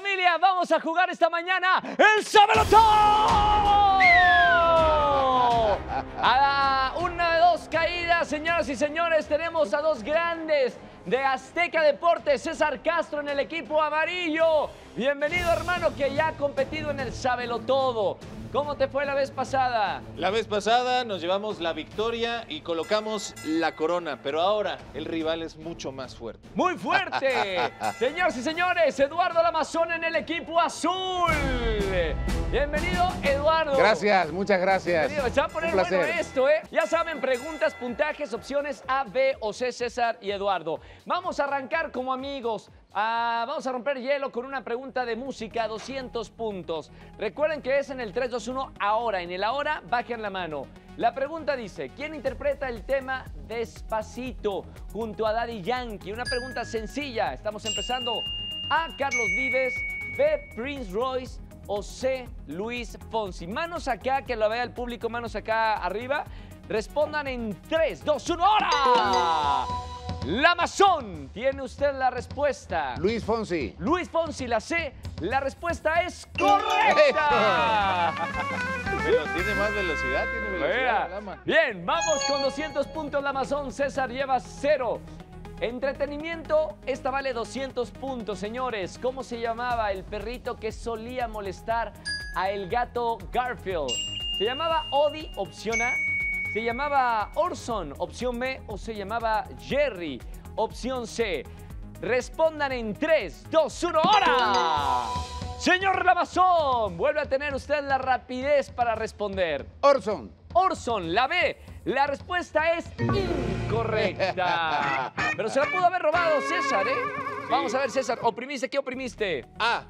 familia, vamos a jugar esta mañana el Sabelotón. A una de dos caídas, señoras y señores, tenemos a dos grandes de Azteca Deportes, César Castro en el equipo amarillo. Bienvenido, hermano, que ya ha competido en el Sabelotodo. ¿Cómo te fue la vez pasada? La vez pasada nos llevamos la victoria y colocamos la corona, pero ahora el rival es mucho más fuerte. ¡Muy fuerte! Señoras y señores, Eduardo Lamazón en el equipo azul. Bienvenido, Eduardo. Gracias, muchas gracias. Bienvenido. Se va a poner bueno esto, ¿eh? Ya saben, preguntas, puntajes, opciones A, B o C, César y Eduardo. Vamos a arrancar como amigos. Vamos a romper hielo con una pregunta de música, 200 puntos. Recuerden que es en el 3, 2, 1, ahora. En el ahora, bajen la mano. La pregunta dice, ¿quién interpreta el tema Despacito junto a Daddy Yankee? Una pregunta sencilla. Estamos empezando. A, Carlos Vives, B, Prince Royce o C, Luis Fonsi. Manos acá, que lo vea el público, manos acá arriba. Respondan en 3, 2, 1, ahora. Lamazón, tiene usted la respuesta. Luis Fonsi. Luis Fonsi, la C. La respuesta es correcta. Pero tiene más velocidad, tiene velocidad. Mira. Bien, vamos con 200 puntos. Lamazón, César lleva 0. Entretenimiento, esta vale 200 puntos, señores. ¿Cómo se llamaba el perrito que solía molestar a el gato Garfield? ¿Se llamaba Odie, opción A? ¿Se llamaba Orson, opción B, o se llamaba Jerry, opción C? Respondan en 3, 2, 1, ¡hora! Señor Lamazón, vuelve a tener usted la rapidez para responder. Orson. Orson, la B. La respuesta es incorrecta. Pero se la pudo haber robado César, ¿eh? Sí. Vamos a ver, César, ¿oprimiste? ¿Qué oprimiste? A.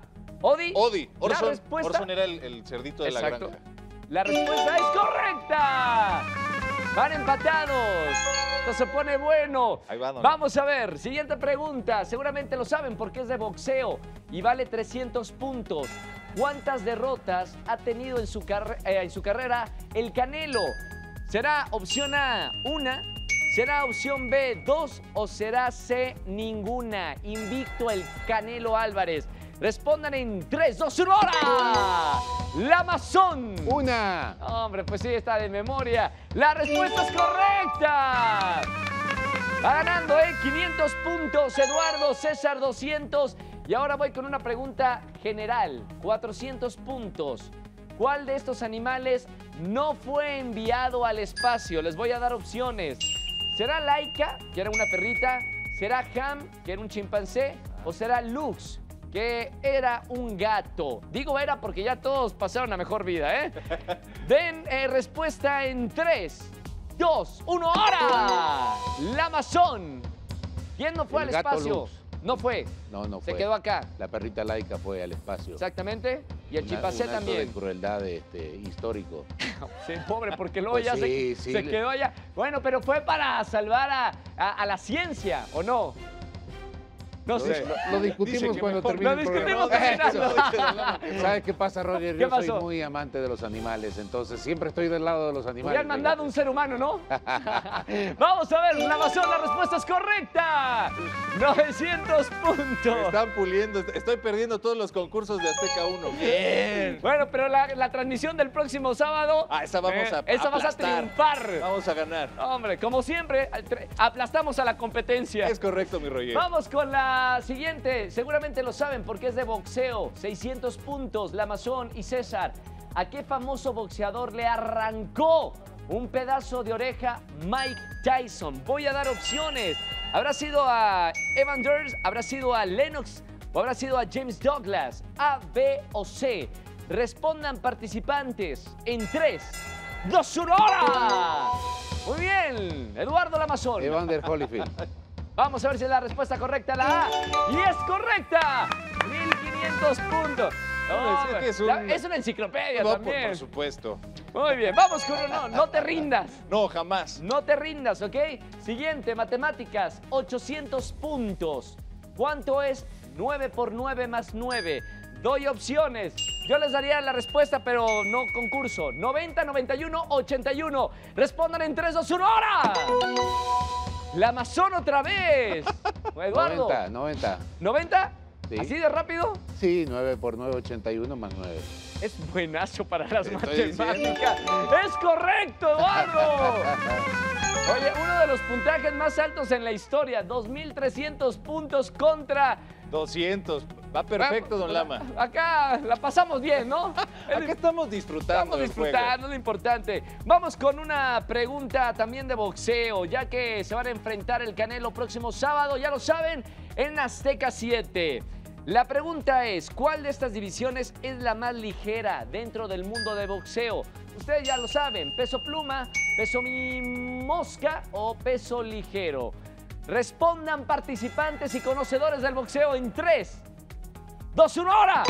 ¿Odie? Odie. Orson. La respuesta... Orson era el cerdito de Exacto. la granja. La respuesta es correcta. Van empatados. Esto se pone bueno. Ahí va, don. Vamos a ver. Siguiente pregunta. Seguramente lo saben porque es de boxeo y vale 300 puntos. ¿Cuántas derrotas ha tenido en su carrera el Canelo? ¿Será opción A, una? ¿Será opción B, dos? ¿O será C, ninguna? Invicto el Canelo Álvarez. Respondan en 3, 2, 1, ¡hora! ¡Lamazón! Una. Hombre, pues sí, está de memoria. La respuesta es correcta. Va ganando, ¿eh? 500 puntos, Eduardo, César 200. Y ahora voy con una pregunta general. 400 puntos. ¿Cuál de estos animales no fue enviado al espacio? Les voy a dar opciones. ¿Será Laika, que era una perrita? ¿Será Ham, que era un chimpancé? ¿O será Lux, que era un gato? Digo era porque ya todos pasaron a mejor vida, ¿eh? Den respuesta en 3, 2, 1, ¡hora! ¡Lamazón! ¿Quién no fue al espacio? Luz. No fue. No fue. Se quedó acá. La perrita Laika fue al espacio. Exactamente. Y el chimpancé también. De crueldad histórico. Sí, pobre, porque luego pues ya sí, se quedó allá. Bueno, pero fue para salvar a la ciencia, ¿o no? No sé. Lo discutimos cuando termine el programa. ¿Sabes qué pasa, Roger? Yo soy muy amante de los animales, entonces siempre estoy del lado de los animales. Ya han mandado un ser humano, ¿no? Vamos a ver, Lamazón, la respuesta es correcta. 900 puntos. Me están puliendo. Estoy perdiendo todos los concursos de Azteca 1. Bien. Bueno, pero la transmisión del próximo sábado... Ah, esa vamos a esa vas a triunfar. Vamos a ganar. Hombre, como siempre, aplastamos a la competencia. Es correcto, mi Roger. Vamos con la siguiente, seguramente lo saben porque es de boxeo. 600 puntos, Lamazón y César. ¿A qué famoso boxeador le arrancó un pedazo de oreja Mike Tyson? Voy a dar opciones. ¿Habrá sido a Evander? ¿Habrá sido a Lennox? ¿O habrá sido a James Douglas? A, B o C. Respondan, participantes, en 3, 2, 1, ¡hora! Muy bien, Eduardo Lamazón. Evander Holyfield. Vamos a ver si es la respuesta correcta, la A. ¡Y es correcta! 1500 puntos. No, es una enciclopedia también. Por supuesto. Muy bien, vamos con uno. No te rindas. No, jamás. No te rindas, ¿ok? Siguiente, matemáticas, 800 puntos. ¿Cuánto es 9 por 9 más 9? Doy opciones. Yo les daría la respuesta, pero no concurso. 90, 91, 81. Respondan en 3, 2, 1, ¡hora! ¡Lamazón otra vez! Eduardo. 90. ¿90? Sí. ¿Así de rápido? Sí, 9 por 9, 81 más 9. Es buenazo para las matemáticas. Diciendo. ¡Es correcto, Eduardo! Oye, uno de los puntajes más altos en la historia, 2.300 puntos contra... 200. Va perfecto, don Lama. Acá la pasamos bien, ¿no? Acá estamos disfrutando. Estamos disfrutando, lo importante. Vamos con una pregunta también de boxeo, ya que se van a enfrentar el Canelo próximo sábado, ya lo saben, en Azteca 7. La pregunta es, ¿cuál de estas divisiones es la más ligera dentro del mundo de boxeo? Ustedes ya lo saben, peso pluma, peso mosca o peso ligero. Respondan participantes y conocedores del boxeo en 3, 2, 1, ¡ahora!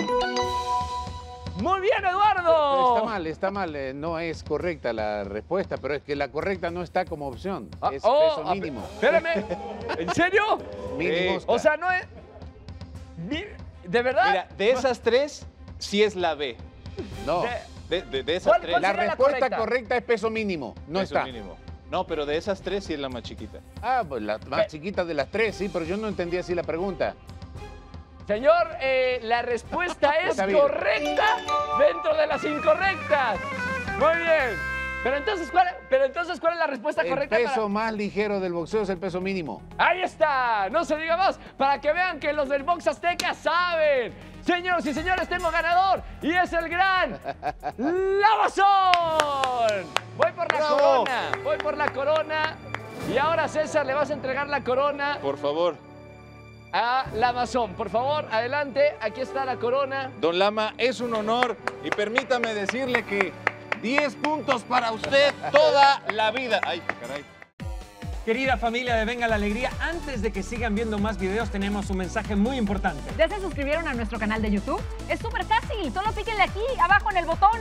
Muy bien, Eduardo. Está mal, no es correcta la respuesta, pero es que la correcta no está como opción. Es peso mínimo. Espérame, ¿en serio? Mínimo. O sea, no es... ¿De verdad? Mira, de esas tres, sí es la B. No. De esas tres. La respuesta correcta es peso mínimo. No está. Peso mínimo. No, pero de esas tres sí es la más chiquita. Ah, pues la más chiquita de las tres, sí, pero yo no entendía así la pregunta. Señor, la respuesta es correcta dentro de las incorrectas. Muy bien. Pero entonces, ¿cuál es la respuesta correcta? El peso más ligero del boxeo es el peso mínimo. Ahí está. No se diga más. Para que vean que los del box azteca saben. Señoras y señores, tengo ganador. Y es el gran Lamazón. Voy por la corona. Voy por la corona. Y ahora, César, le vas a entregar la corona. Por favor. A Lamazón, por favor, adelante, aquí está la corona. Don Lama, es un honor y permítame decirle que 10 puntos para usted toda la vida. Ay, caray. Querida familia de Venga la Alegría, antes de que sigan viendo más videos, tenemos un mensaje muy importante. ¿Ya se suscribieron a nuestro canal de YouTube? Es súper fácil, solo píquenle aquí, abajo en el botón.